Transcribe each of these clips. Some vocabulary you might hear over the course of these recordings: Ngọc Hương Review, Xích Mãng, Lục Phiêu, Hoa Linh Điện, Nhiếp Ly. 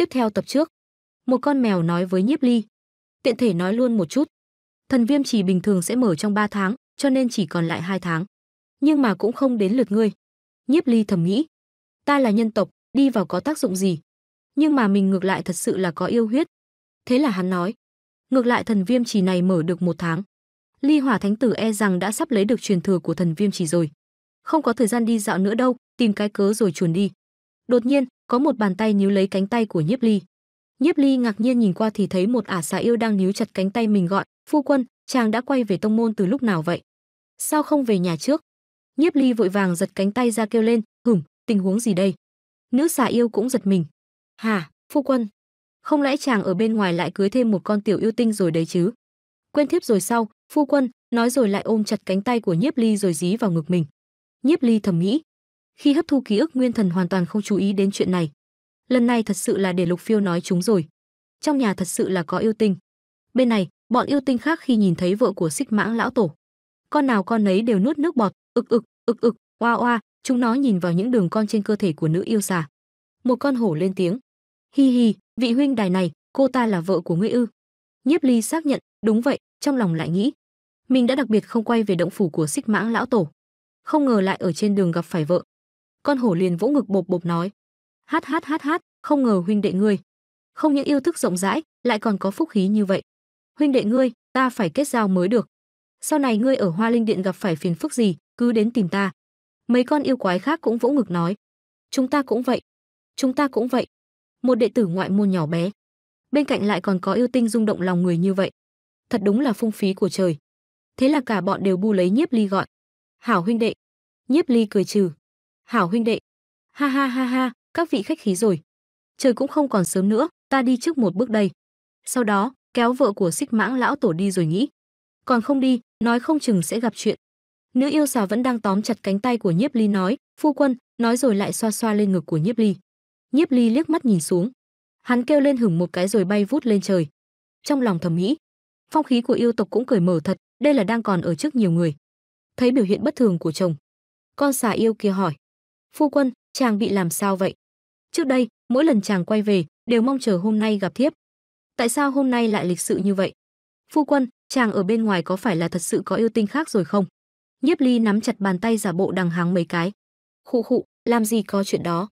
Tiếp theo tập trước, một con mèo nói với Nhiếp Ly. Tiện thể nói luôn một chút, thần viêm chỉ bình thường sẽ mở trong 3 tháng, cho nên chỉ còn lại 2 tháng. Nhưng mà cũng không đến lượt ngươi. Nhiếp Ly thầm nghĩ, ta là nhân tộc, đi vào có tác dụng gì? Nhưng mà mình ngược lại thật sự là có yêu huyết. Thế là hắn nói, ngược lại thần viêm chỉ này mở được 1 tháng. Ly Hỏa Thánh Tử e rằng đã sắp lấy được truyền thừa của thần viêm chỉ rồi. Không có thời gian đi dạo nữa đâu, tìm cái cớ rồi chuồn đi. Đột nhiên, có một bàn tay níu lấy cánh tay của Nhiếp Ly. Nhiếp Ly ngạc nhiên nhìn qua thì thấy một ả xà yêu đang níu chặt cánh tay mình gọi, phu quân, chàng đã quay về tông môn từ lúc nào vậy? Sao không về nhà trước? Nhiếp Ly vội vàng giật cánh tay ra kêu lên, hửng, tình huống gì đây? Nữ xà yêu cũng giật mình. Hả, phu quân? Không lẽ chàng ở bên ngoài lại cưới thêm một con tiểu yêu tinh rồi đấy chứ? Quên thiếp rồi sao, phu quân, nói rồi lại ôm chặt cánh tay của Nhiếp Ly rồi dí vào ngực mình. Nhiếp Ly thầm nghĩ. Khi hấp thu ký ức nguyên thần hoàn toàn không chú ý đến chuyện này. Lần này thật sự là để Lục Phiêu nói chúng rồi. Trong nhà thật sự là có yêu tinh. Bên này, bọn yêu tinh khác khi nhìn thấy vợ của Xích Mãng lão tổ, con nào con nấy đều nuốt nước bọt, ực ực, oa oa, chúng nó nhìn vào những đường con trên cơ thể của nữ yêu xà. Một con hổ lên tiếng. Hi hi, vị huynh đài này, cô ta là vợ của ngươi ư? Nhiếp Ly xác nhận, đúng vậy, trong lòng lại nghĩ. Mình đã đặc biệt không quay về động phủ của Xích Mãng lão tổ. Không ngờ lại ở trên đường gặp phải vợ. Con hổ liền vỗ ngực bộp bộp nói. Hát, không ngờ huynh đệ ngươi. Không những yêu thức rộng rãi, lại còn có phúc khí như vậy. Huynh đệ ngươi, ta phải kết giao mới được. Sau này ngươi ở Hoa Linh Điện gặp phải phiền phức gì, cứ đến tìm ta. Mấy con yêu quái khác cũng vỗ ngực nói. Chúng ta cũng vậy. Một đệ tử ngoại môn nhỏ bé. Bên cạnh lại còn có yêu tinh rung động lòng người như vậy. Thật đúng là phung phí của trời. Thế là cả bọn đều bu lấy Nhiếp Ly gọi. Hảo huynh đệ. Nhiếp Ly cười trừ. Hảo huynh đệ. Ha ha, các vị khách khí rồi. Trời cũng không còn sớm nữa, ta đi trước một bước đây. Sau đó, kéo vợ của Xích Mãng lão tổ đi rồi nghĩ. Còn không đi, nói không chừng sẽ gặp chuyện. Nữ yêu xà vẫn đang tóm chặt cánh tay của Nhiếp Ly nói, phu quân, nói rồi lại xoa xoa lên ngực của Nhiếp Ly. Nhiếp Ly liếc mắt nhìn xuống. Hắn kêu lên hửng một cái rồi bay vút lên trời. Trong lòng thầm nghĩ, phong khí của yêu tộc cũng cởi mở thật, đây là đang còn ở trước nhiều người. Thấy biểu hiện bất thường của chồng, con xà yêu kia hỏi. Phu quân, chàng bị làm sao vậy? Trước đây, mỗi lần chàng quay về, đều mong chờ hôm nay gặp thiếp. Tại sao hôm nay lại lịch sự như vậy? Phu quân, chàng ở bên ngoài có phải là thật sự có yêu tinh khác rồi không? Nhiếp Ly nắm chặt bàn tay giả bộ đằng háng mấy cái. Khụ, làm gì có chuyện đó.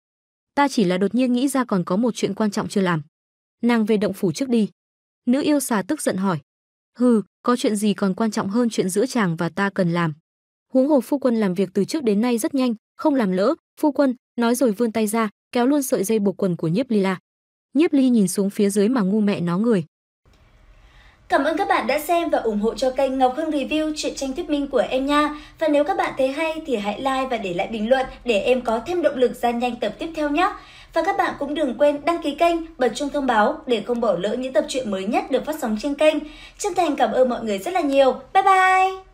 Ta chỉ là đột nhiên nghĩ ra còn có một chuyện quan trọng chưa làm. Nàng về động phủ trước đi. Nữ yêu xà tức giận hỏi. Hừ, có chuyện gì còn quan trọng hơn chuyện giữa chàng và ta cần làm. Huống hồ phu quân làm việc từ trước đến nay rất nhanh, không làm lỡ. Phu quân, nói rồi vươn tay ra, kéo luôn sợi dây buộc quần của Nhiếp Ly la. Nhiếp Ly nhìn xuống phía dưới mà ngu mẹ nó người. Cảm ơn các bạn đã xem và ủng hộ cho kênh Ngọc Hương Review truyện tranh thuyết minh của em nha. Và nếu các bạn thấy hay thì hãy like và để lại bình luận để em có thêm động lực ra nhanh tập tiếp theo nhé. Và các bạn cũng đừng quên đăng ký kênh, bật chuông thông báo để không bỏ lỡ những tập truyện mới nhất được phát sóng trên kênh. Chân thành cảm ơn mọi người rất là nhiều. Bye bye!